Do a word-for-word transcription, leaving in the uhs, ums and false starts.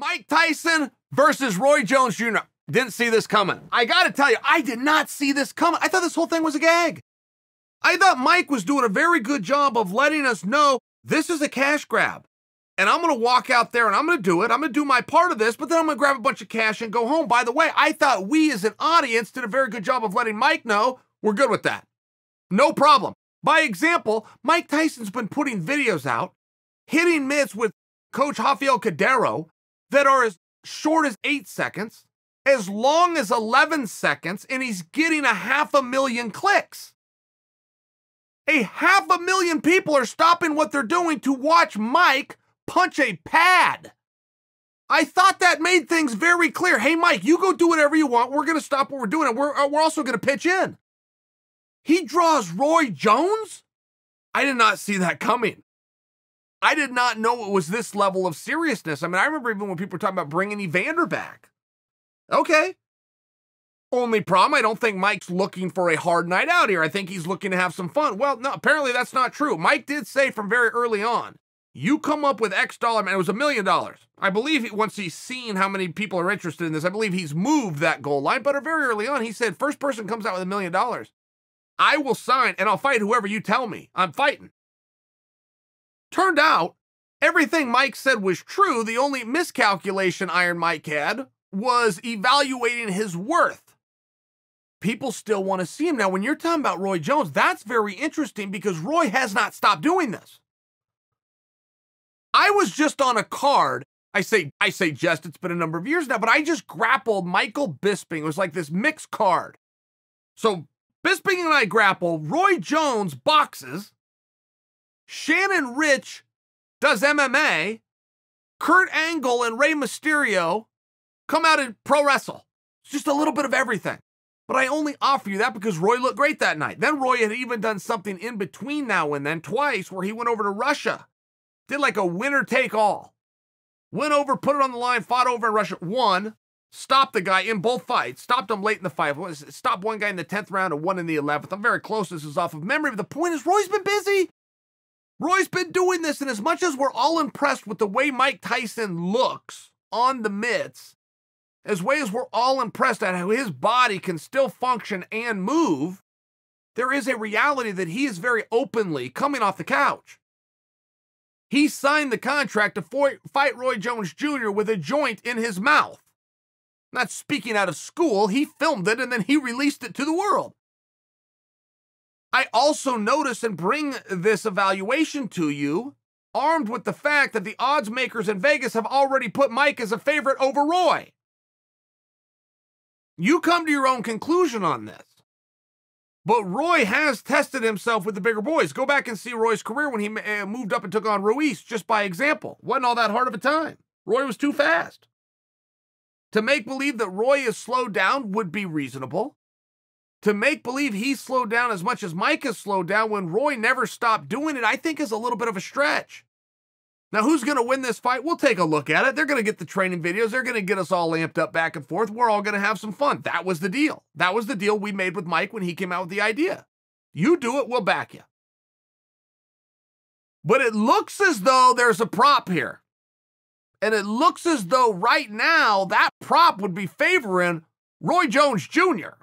Mike Tyson versus Roy Jones Junior Didn't see this coming. I gotta tell you, I did not see this coming. I thought this whole thing was a gag. I thought Mike was doing a very good job of letting us know this is a cash grab. And I'm gonna walk out there and I'm gonna do it. I'm gonna do my part of this, but then I'm gonna grab a bunch of cash and go home. By the way, I thought we as an audience did a very good job of letting Mike know we're good with that. No problem. By example, Mike Tyson's been putting videos out, hitting mitts with Coach Rafael Cadero that are as short as eight seconds, as long as eleven seconds, and he's getting a half a million clicks. A half a million people are stopping what they're doing to watch Mike punch a pad. I thought that made things very clear. Hey, Mike, you go do whatever you want. We're going to stop what we're doing, and we're, we're also going to pitch in. He draws Roy Jones? I did not see that coming. I did not know it was this level of seriousness. I mean, I remember even when people were talking about bringing Evander back. Okay. Only problem, I don't think Mike's looking for a hard night out here. I think he's looking to have some fun. Well, no, apparently that's not true. Mike did say from very early on, you come up with X dollar, man, it was a million dollars. I believe he, once he's seen how many people are interested in this, I believe he's moved that goal line, but very early on, he said, first person comes out with a million dollars, I will sign and I'll fight whoever you tell me. I'm fighting. Turned out, everything Mike said was true. The only miscalculation Iron Mike had was evaluating his worth. People still want to see him. Now, when you're talking about Roy Jones, that's very interesting because Roy has not stopped doing this. I was just on a card. I say, I say just, it's been a number of years now, but I just grappled Michael Bisping. It was like this mixed card. So Bisping and I grapple. Roy Jones boxes. Shannon Rich does M M A. Kurt Angle and Rey Mysterio come out and pro wrestle. It's just a little bit of everything. But I only offer you that because Roy looked great that night. Then Roy had even done something in between now and then, twice, where he went over to Russia. Did like a winner take all. Went over, put it on the line, fought over in Russia, won. Stopped the guy in both fights. Stopped him late in the fight. Stopped one guy in the tenth round and one in the eleventh. I'm very close. This is off of memory. But the point is, Roy's been busy. Roy's been doing this. And as much as we're all impressed with the way Mike Tyson looks on the mitts, as well as we're all impressed at how his body can still function and move, there is a reality that he is very openly coming off the couch. He signed the contract to fight Roy Jones Junior with a joint in his mouth. Not speaking out of school, he filmed it and then he released it to the world. I also notice and bring this evaluation to you, armed with the fact that the odds makers in Vegas have already put Mike as a favorite over Roy. You come to your own conclusion on this. But Roy has tested himself with the bigger boys. Go back and see Roy's career when he moved up and took on Ruiz, just by example. Wasn't all that hard of a time. Roy was too fast. To make believe that Roy is slowed down would be reasonable. To make believe he's slowed down as much as Mike has slowed down when Roy never stopped doing it, I think is a little bit of a stretch. Now, who's going to win this fight? We'll take a look at it. They're going to get the training videos. They're going to get us all amped up back and forth. We're all going to have some fun. That was the deal. That was the deal we made with Mike when he came out with the idea. You do it, we'll back you. But it looks as though there's a prop here. And it looks as though right now that prop would be favoring Roy Jones Junior